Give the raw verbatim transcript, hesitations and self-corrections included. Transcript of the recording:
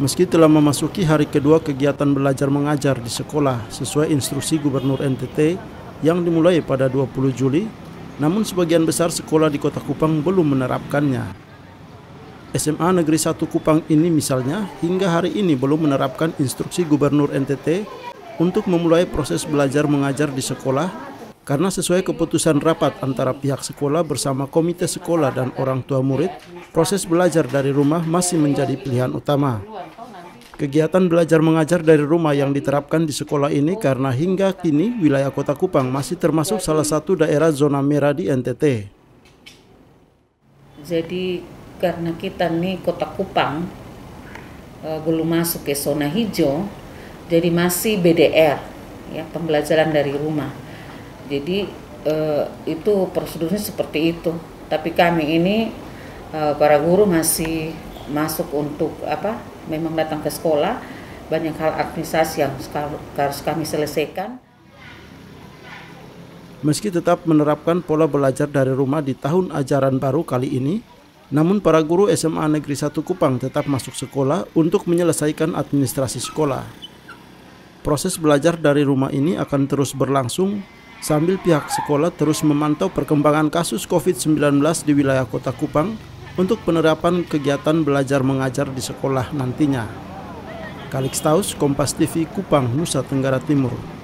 meski telah memasuki hari kedua kegiatan belajar mengajar di sekolah sesuai instruksi Gubernur N T T yang dimulai pada dua puluh Juli, namun sebagian besar sekolah di Kota Kupang belum menerapkannya. S M A Negeri satu Kupang ini misalnya hingga hari ini belum menerapkan instruksi Gubernur N T T untuk memulai proses belajar mengajar di sekolah karena sesuai keputusan rapat antara pihak sekolah bersama komite sekolah dan orang tua murid, proses belajar dari rumah masih menjadi pilihan utama. Kegiatan belajar mengajar dari rumah yang diterapkan di sekolah ini karena hingga kini wilayah Kota Kupang masih termasuk salah satu daerah zona merah di N T T. Jadi karena kita nih Kota Kupang e, belum masuk ke zona hijau, jadi masih B D R ya, pembelajaran dari rumah. Jadi e, itu prosedurnya seperti itu. Tapi kami ini e, para guru masih masuk untuk apa? Memang datang ke sekolah, banyak hal administrasi yang harus kami selesaikan. Meski tetap menerapkan pola belajar dari rumah di tahun ajaran baru kali ini, namun para guru S M A Negeri satu Kupang tetap masuk sekolah untuk menyelesaikan administrasi sekolah. Proses belajar dari rumah ini akan terus berlangsung sambil pihak sekolah terus memantau perkembangan kasus COVID sembilan belas di wilayah Kota Kupang untuk penerapan kegiatan belajar mengajar di sekolah nantinya. Kalixtaus, Kompas T V, Kupang, Nusa Tenggara Timur.